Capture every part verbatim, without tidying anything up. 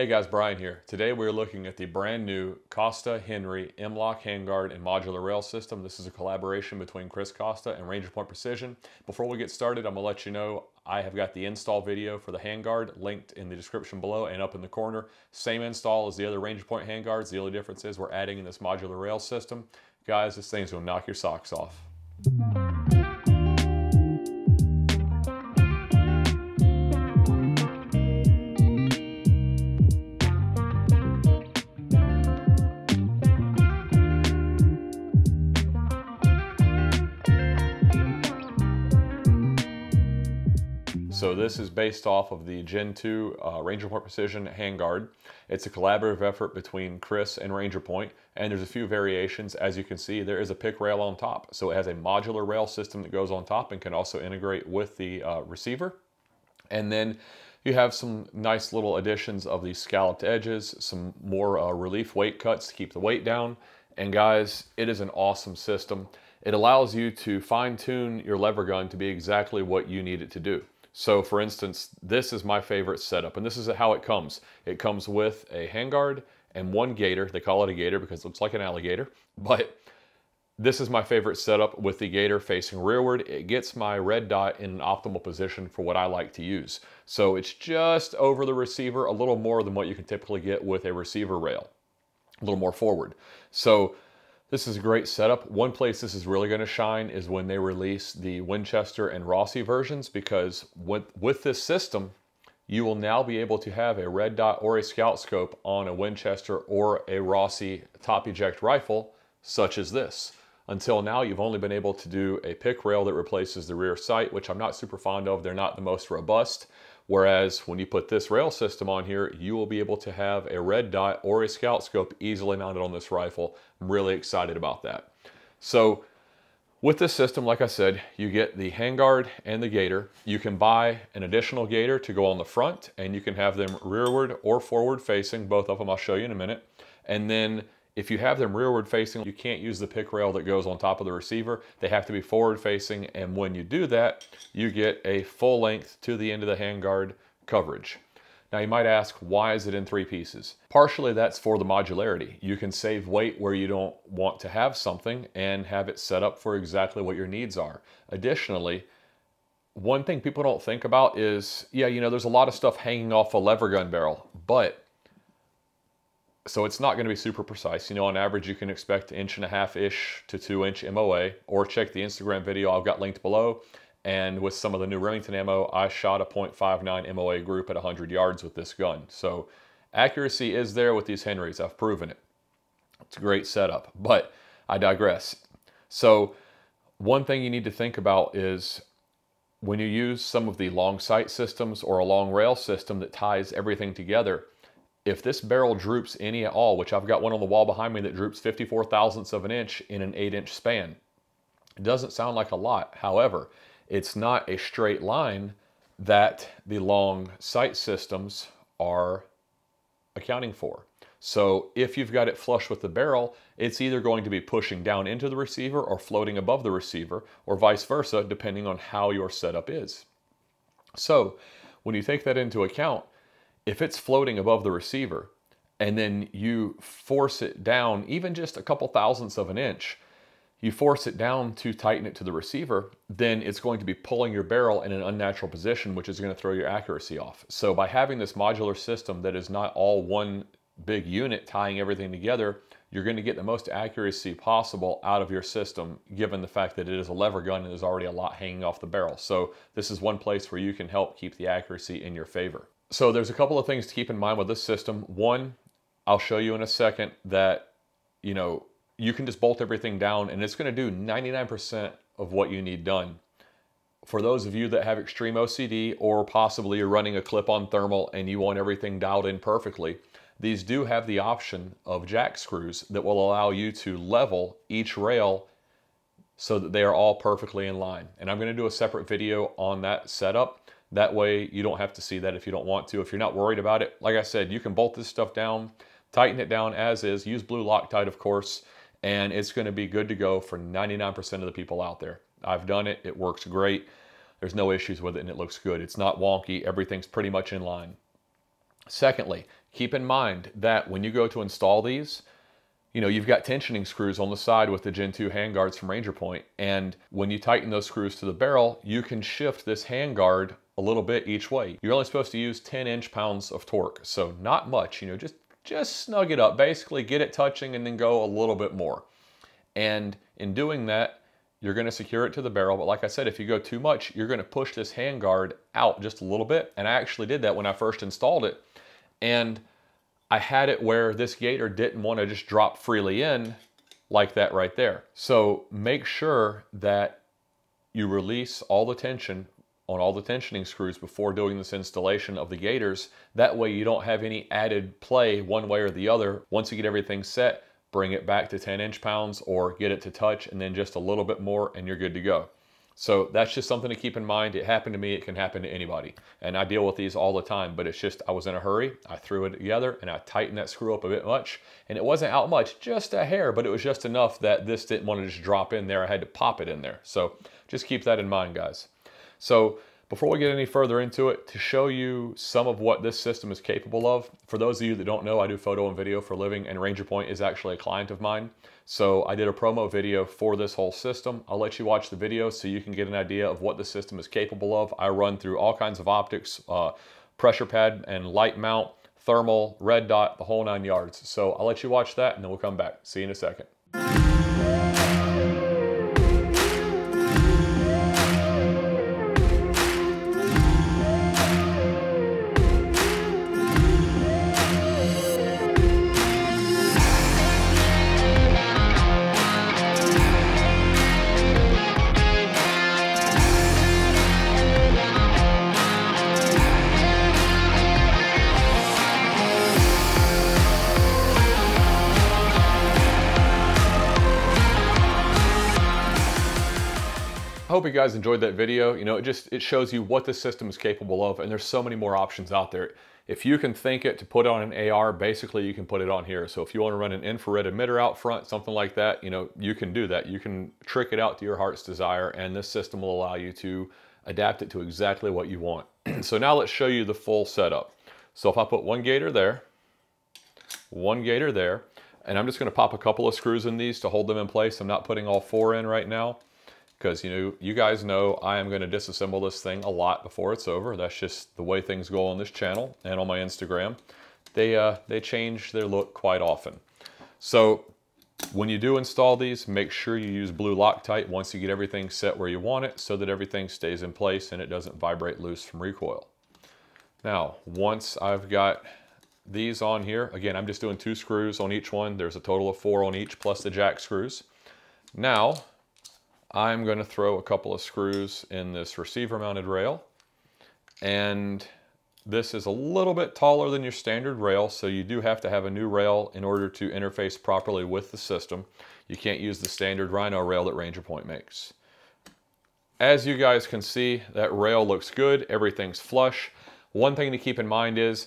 Hey guys, Brian here. Today we're looking at the brand new Costa Henry M-Lock handguard and modular rail system. This is a collaboration between Chris Costa and Ranger Point Precision. Before we get started, I'm gonna let you know I have got the install video for the handguard linked in the description below and up in the corner. Same install as the other Ranger Point handguards. The only difference is we're adding in this modular rail system. Guys, this thing's gonna knock your socks off. So this is based off of the Gen two uh, Ranger Point Precision handguard. It's a collaborative effort between Chris and Ranger Point, and there's a few variations. As you can see, there is a pick rail on top. So it has a modular rail system that goes on top and can also integrate with the uh, receiver. And then you have some nice little additions of these scalloped edges, some more uh, relief weight cuts to keep the weight down. And guys, it is an awesome system. It allows you to fine tune your lever gun to be exactly what you need it to do. So for instance, this is my favorite setup, and this is how it comes. It comes with a handguard and one gator. They call it a gator because it looks like an alligator, but this is my favorite setup with the gator facing rearward. It gets my red dot in an optimal position for what I like to use. So it's just over the receiver, a little more than what you can typically get with a receiver rail, a little more forward. So this is a great setup. One place this is really going to shine is when they release the Winchester and Rossi versions, because with, with this system, you will now be able to have a red dot or a scout scope on a Winchester or a Rossi top eject rifle, such as this. Until now, you've only been able to do a pick rail that replaces the rear sight, which I'm not super fond of. They're not the most robust. Whereas when you put this rail system on here, you will be able to have a red dot or a scout scope easily mounted on this rifle. I'm really excited about that. So with this system, like I said, you get the handguard and the gator. You can buy an additional gator to go on the front, and you can have them rearward or forward facing. Both of them I'll show you in a minute. And then if you have them rearward facing, you can't use the pick rail that goes on top of the receiver. They have to be forward facing, and when you do that, you get a full length to the end of the handguard coverage. Now you might ask, why is it in three pieces? Partially that's for the modularity. You can save weight where you don't want to have something and have it set up for exactly what your needs are. Additionally, one thing people don't think about is, yeah, you know, there's a lot of stuff hanging off a lever gun barrel, but so it's not going to be super precise. You know, on average, you can expect inch and a half-ish to two-inch M O A, or check the Instagram video I've got linked below. And with some of the new Remington ammo, I shot a point five nine M O A group at one hundred yards with this gun. So accuracy is there with these Henrys. I've proven it. It's a great setup, but I digress. So one thing you need to think about is when you use some of the long sight systems or a long rail system that ties everything together, if this barrel droops any at all, which I've got one on the wall behind me that droops fifty-four thousandths of an inch in an eight inch span, it doesn't sound like a lot. However, it's not a straight line that the long sight systems are accounting for. So if you've got it flush with the barrel, it's either going to be pushing down into the receiver or floating above the receiver, or vice versa, depending on how your setup is. So when you take that into account, if it's floating above the receiver and then you force it down, even just a couple thousandths of an inch, you force it down to tighten it to the receiver, then it's going to be pulling your barrel in an unnatural position, which is going to throw your accuracy off. So by having this modular system that is not all one big unit tying everything together, you're going to get the most accuracy possible out of your system, given the fact that it is a lever gun and there's already a lot hanging off the barrel. So this is one place where you can help keep the accuracy in your favor. So there's a couple of things to keep in mind with this system. One, I'll show you in a second that, you know, you can just bolt everything down and it's going to do ninety-nine percent of what you need done. For those of you that have extreme O C D, or possibly you're running a clip-on thermal and you want everything dialed in perfectly, these do have the option of jack screws that will allow you to level each rail so that they are all perfectly in line. And I'm going to do a separate video on that setup. That way you don't have to see that if you don't want to. If you're not worried about it, like I said, you can bolt this stuff down, tighten it down as is, use blue Loctite, of course, and it's going to be good to go for ninety-nine percent of the people out there. I've done it. It works great. There's no issues with it, and it looks good. It's not wonky. Everything's pretty much in line. Secondly, Keep in mind that when you go to install these, you know, you've got tensioning screws on the side with the Gen two handguards from Ranger Point, and when you tighten those screws to the barrel, you can shift this handguard a little bit each way. You're only supposed to use ten inch pounds of torque, so not much, you know, just, just snug it up. Basically, get it touching and then go a little bit more. And in doing that, you're going to secure it to the barrel, but like I said, if you go too much, you're going to push this handguard out just a little bit, and I actually did that when I first installed it, and I had it where this gator didn't want to just drop freely in like that right there. So make sure that you release all the tension on all the tensioning screws before doing this installation of the gators. That way you don't have any added play one way or the other. Once you get everything set, bring it back to ten inch pounds or get it to touch and then just a little bit more and you're good to go. So that's just something to keep in mind. It happened to me, it can happen to anybody. And I deal with these all the time, but it's just, I was in a hurry, I threw it together and I tightened that screw up a bit much, and it wasn't out much, just a hair, but it was just enough that this didn't want to just drop in there. I had to pop it in there. So just keep that in mind, guys. So before we get any further into it, to show you some of what this system is capable of, for those of you that don't know, I do photo and video for a living, and Ranger Point is actually a client of mine. So I did a promo video for this whole system. I'll let you watch the video so you can get an idea of what the system is capable of. I run through all kinds of optics, uh, pressure pad and light mount, thermal, red dot, the whole nine yards. So I'll let you watch that and then we'll come back. See you in a second. Hope you guys enjoyed that video. You know, it just it shows you what this system is capable of, and there's so many more options out there. If you can think it to put on an A R, basically you can put it on here. So if you want to run an infrared emitter out front, something like that, you know, you can do that. You can trick it out to your heart's desire, and this system will allow you to adapt it to exactly what you want. So now let's show you the full setup. So if I put one gator there, one gator there, and I'm just going to pop a couple of screws in these to hold them in place. I'm not putting all four in right now, because you know, you guys know I am going to disassemble this thing a lot before it's over. That's just the way things go on this channel and on my Instagram. They, uh, they change their look quite often. So when you do install these, make sure you use blue Loctite once you get everything set where you want it so that everything stays in place and it doesn't vibrate loose from recoil. Now, once I've got these on here, again, I'm just doing two screws on each one. There's a total of four on each plus the jack screws. Now, I'm going to throw a couple of screws in this receiver mounted rail, and this is a little bit taller than your standard rail, so you do have to have a new rail in order to interface properly with the system. You can't use the standard Rhino rail that Ranger Point makes. As you guys can see, that rail looks good, everything's flush. One thing to keep in mind is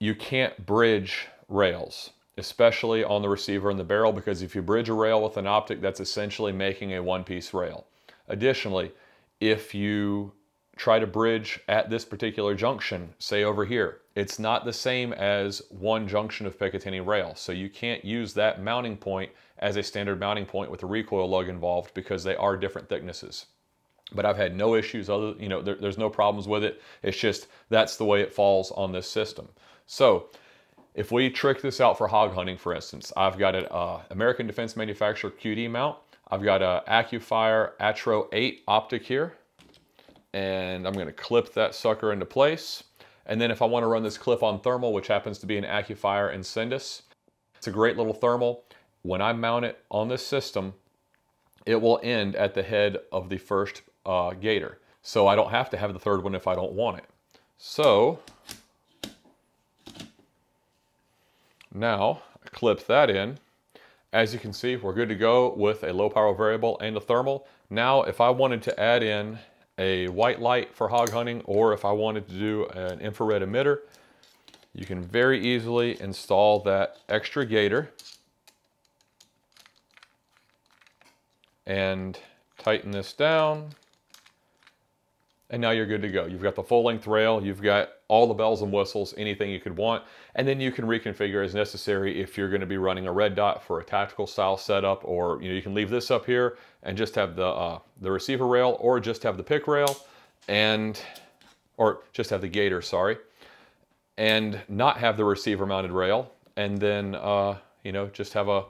you can't bridge rails, especially on the receiver and the barrel, because if you bridge a rail with an optic, that's essentially making a one-piece rail. Additionally, if you try to bridge at this particular junction, say over here, it's not the same as one junction of Picatinny rail, so you can't use that mounting point as a standard mounting point with a recoil lug involved, because they are different thicknesses. But I've had no issues, other, you know, there, there's no problems with it. It's just that's the way it falls on this system. So if we trick this out for hog hunting, for instance, I've got an uh, American Defense Manufacturer Q D mount. I've got a AccuFire Atro eight optic here, and I'm gonna clip that sucker into place. And then if I wanna run this clip on thermal, which happens to be an AccuFire and Sendus, it's a great little thermal. When I mount it on this system, it will end at the head of the first uh, gator. So I don't have to have the third one if I don't want it. So, now, clip that in. As you can see, we're good to go with a low power variable and a thermal. Now, if I wanted to add in a white light for hog hunting, or if I wanted to do an infrared emitter, you can very easily install that extra gator and tighten this down and now you're good to go. You've got the full-length rail, you've got all the bells and whistles, anything you could want, and then you can reconfigure as necessary if you're going to be running a red dot for a tactical style setup, or you know, you can leave this up here and just have the uh, the receiver rail, or just have the pick rail, and or just have the gator, sorry, and not have the receiver-mounted rail, and then uh, you know, just have a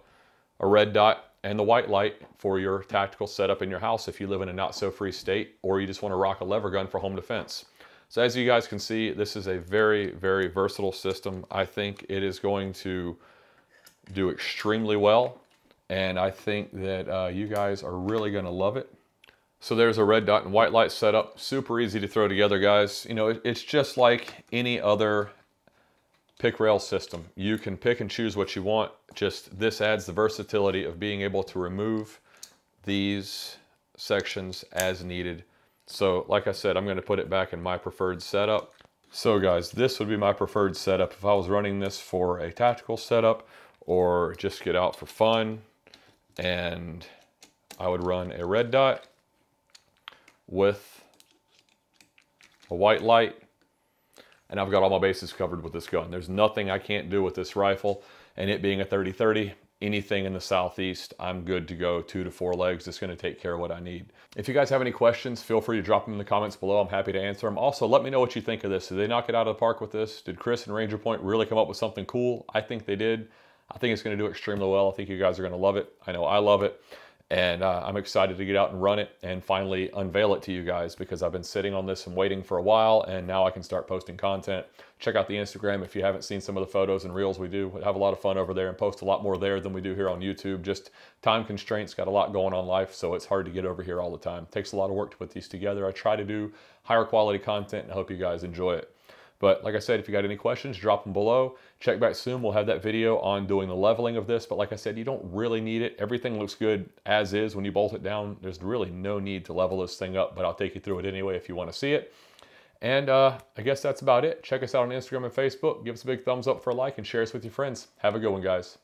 a red dot and the white light for your tactical setup in your house if you live in a not-so-free state, or you just want to rock a lever gun for home defense. So as you guys can see, this is a very, very versatile system. I think it is going to do extremely well, and I think that uh, you guys are really going to love it. So there's a red dot and white light setup. Super easy to throw together, guys. You know, it, it's just like any other pick rail system. You can pick and choose what you want. Just this adds the versatility of being able to remove these sections as needed. So like I said, I'm going to put it back in my preferred setup. So guys, this would be my preferred setup if I was running this for a tactical setup or just get out for fun. And I would run a red dot with a white light, and I've got all my bases covered with this gun. There's nothing I can't do with this rifle, and it being a thirty thirty, anything in the Southeast, I'm good to go. Two to four legs, it's gonna take care of what I need. If you guys have any questions, feel free to drop them in the comments below. I'm happy to answer them. Also, let me know what you think of this. Did they knock it out of the park with this? Did Chris and Ranger Point really come up with something cool? I think they did. I think it's gonna do extremely well. I think you guys are gonna love it. I know I love it. And uh, I'm excited to get out and run it and finally unveil it to you guys, because I've been sitting on this and waiting for a while, and now I can start posting content. Check out the Instagram if you haven't seen some of the photos and reels we do. We have a lot of fun over there and post a lot more there than we do here on YouTube. Just time constraints, got a lot going on in life, so it's hard to get over here all the time. It takes a lot of work to put these together. I try to do higher quality content, and I hope you guys enjoy it. But like I said, if you got any questions, drop them below. Check back soon. We'll have that video on doing the leveling of this. But like I said, you don't really need it. Everything looks good as is when you bolt it down. There's really no need to level this thing up, but I'll take you through it anyway if you want to see it. And uh, I guess that's about it. Check us out on Instagram and Facebook. Give us a big thumbs up for a like and share us with your friends. Have a good one, guys.